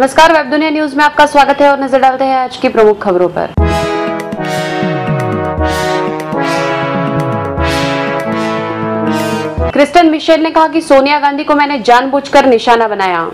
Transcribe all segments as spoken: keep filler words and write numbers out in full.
नमस्कार, वेब दुनिया न्यूज में आपका स्वागत है और नजर डालते हैं आज की प्रमुख खबरों पर। क्रिस्टन मिशेल ने कहा कि सोनिया गांधी को मैंने जानबूझकर निशाना बनाया।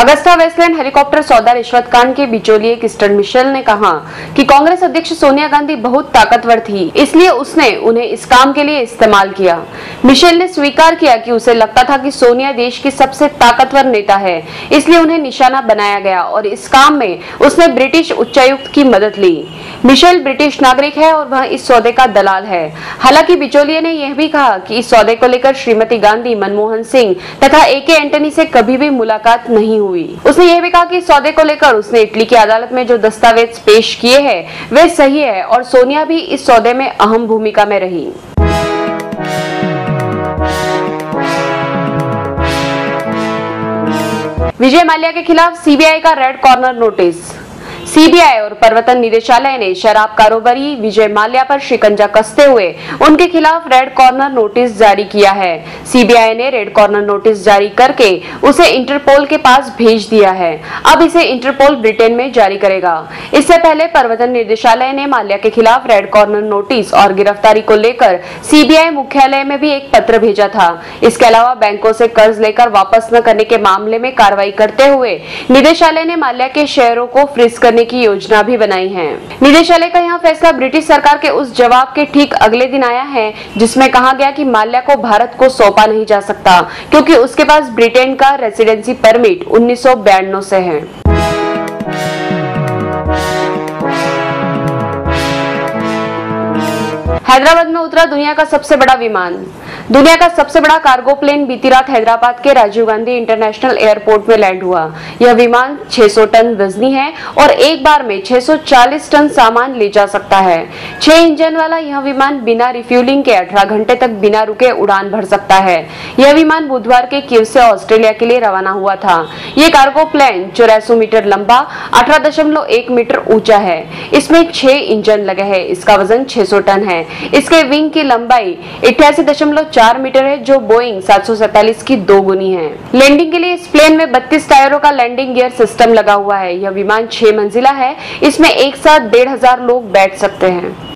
अगस्ता वेस्टलैंड हेलीकॉप्टर सौदा रिश्वत कांड के बिचौलिए क्रिस्टन मिशेल ने कहा कि कांग्रेस अध्यक्ष सोनिया गांधी बहुत ताकतवर थी, इसलिए उसने उन्हें इस काम के लिए इस्तेमाल किया। मिशेल ने स्वीकार किया कि उसे लगता था कि सोनिया देश की सबसे ताकतवर नेता है, इसलिए उन्हें निशाना बनाया गया और इस काम में उसने ब्रिटिश उच्चायुक्त की मदद ली। मिशेल ब्रिटिश नागरिक है और वह इस सौदे का दलाल है। हालांकि बिचौलिए ने यह भी कहा कि इस सौदे को लेकर श्रीमती गांधी, मनमोहन सिंह तथा ए के एंटनी से कभी भी मुलाकात नहीं हुई। उसने यह भी कहा कि सौदे को लेकर उसने इटली की अदालत में जो दस्तावेज पेश किए हैं वे सही है और सोनिया भी इस सौदे में अहम भूमिका में रही। विजय माल्या के खिलाफ सीबीआई का रेड कॉर्नर नोटिस। सीबीआई और प्रवर्तन निदेशालय ने शराब कारोबारी विजय माल्या पर शिकंजा कसते हुए उनके खिलाफ रेड कॉर्नर नोटिस जारी किया है। सीबीआई ने रेड कॉर्नर नोटिस जारी करके उसे इंटरपोल के पास भेज दिया है। अब इसे इंटरपोल ब्रिटेन में जारी करेगा। इससे पहले प्रवर्तन निदेशालय ने माल्या के खिलाफ रेड कॉर्नर नोटिस और गिरफ्तारी को लेकर सीबीआई मुख्यालय में भी एक पत्र भेजा था। इसके अलावा बैंकों से कर्ज लेकर वापस न करने के मामले में कार्रवाई करते हुए निदेशालय ने माल्या के शेयरों को फ्रीज करने की योजना भी बनाई है। निदेशालय का यह फैसला ब्रिटिश सरकार के उस जवाब के ठीक अगले दिन आया है जिसमें कहा गया कि माल्या को भारत को सौंपा नहीं जा सकता क्योंकि उसके पास ब्रिटेन का रेसिडेंसी परमिट उन्नीस सौ बयानवे से है। हैदराबाद में उतरा दुनिया का सबसे बड़ा विमान। दुनिया का सबसे बड़ा कार्गो प्लेन बीती रात हैदराबाद के राजीव गांधी इंटरनेशनल एयरपोर्ट में लैंड हुआ। यह विमान छह सौ टन वजनी है और एक बार में छह सौ चालीस टन सामान ले जा सकता है। छह इंजन वाला यह विमान बिना रिफ्यूलिंग के अठारह घंटे तक बिना रुके उड़ान भर सकता है। यह विमान बुधवार के कीव से ऑस्ट्रेलिया के लिए रवाना हुआ था। ये कार्गो प्लेन चौरासी मीटर लंबा, अठारह दशमलव एक मीटर ऊंचा है। इसमें छह इंजन लगे है। इसका वजन छह सौ टन है। इसके विंग की लंबाई अठासी दशमलव चार मीटर है जो बोइंग सात सौ सैंतालीस की दो गुनी है। लैंडिंग के लिए इस प्लेन में बत्तीस टायरों का लैंडिंग गियर सिस्टम लगा हुआ है। यह विमान छह मंजिला है। इसमें एक साथ डेढ़ हजार लोग बैठ सकते हैं।